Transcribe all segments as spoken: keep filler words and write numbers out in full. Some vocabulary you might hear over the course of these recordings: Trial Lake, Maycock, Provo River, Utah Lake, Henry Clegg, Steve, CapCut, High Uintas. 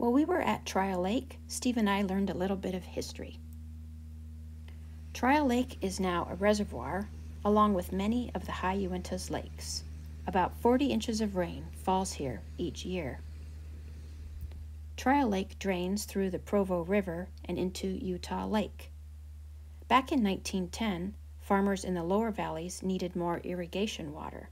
While we were at Trial Lake, Steve and I learned a little bit of history. Trial Lake is now a reservoir, along with many of the High Uintas lakes. About forty inches of rain falls here each year. Trial Lake drains through the Provo River and into Utah Lake. Back in nineteen ten, farmers in the lower valleys needed more irrigation water.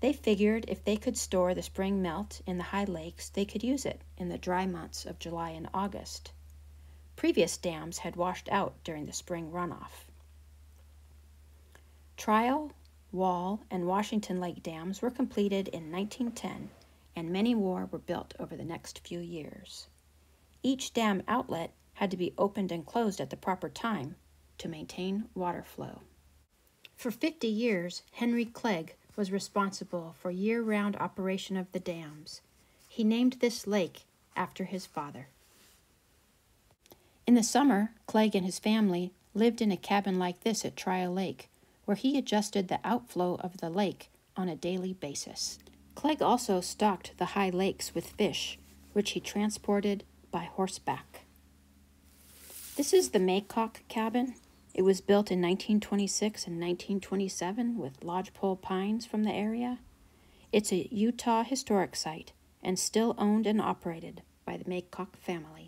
They figured if they could store the spring melt in the high lakes, they could use it in the dry months of July and August. Previous dams had washed out during the spring runoff. Trial, Wall, and Washington Lake dams were completed in nineteen ten, and many more were built over the next few years. Each dam outlet had to be opened and closed at the proper time to maintain water flow. For fifty years, Henry Clegg was responsible for year-round operation of the dams. He named this lake after his father. In the summer, Clegg and his family lived in a cabin like this at Trial Lake, where he adjusted the outflow of the lake on a daily basis. Clegg also stocked the high lakes with fish, which he transported by horseback. This is the Maycock cabin. It was built in nineteen twenty-six and nineteen twenty-seven with lodgepole pines from the area. It's a Utah historic site and still owned and operated by the Maycock family.